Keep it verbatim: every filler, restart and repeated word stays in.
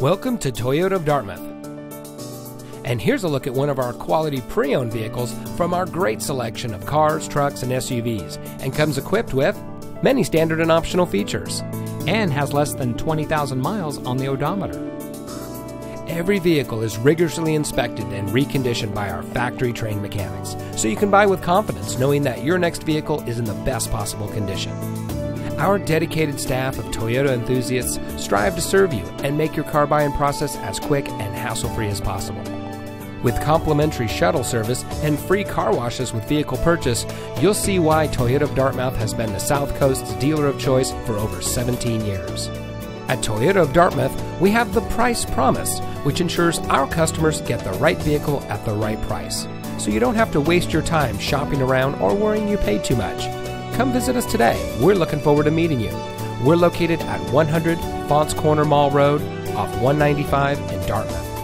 Welcome to Toyota of Dartmouth. And here's a look at one of our quality pre-owned vehicles from our great selection of cars, trucks, and S U Vs, and comes equipped with many standard and optional features, and has less than twenty thousand miles on the odometer. Every vehicle is rigorously inspected and reconditioned by our factory-trained mechanics, so you can buy with confidence knowing that your next vehicle is in the best possible condition. Our dedicated staff of Toyota enthusiasts strive to serve you and make your car buying process as quick and hassle-free as possible. With complimentary shuttle service and free car washes with vehicle purchase, you'll see why Toyota of Dartmouth has been the South Coast's dealer of choice for over seventeen years. At Toyota of Dartmouth, we have the Price Promise, which ensures our customers get the right vehicle at the right price, so you don't have to waste your time shopping around or worrying you paid too much. Come visit us today. We're looking forward to meeting you. We're located at one hundred Faunce Corner Mall Road off one ninety-five in Dartmouth.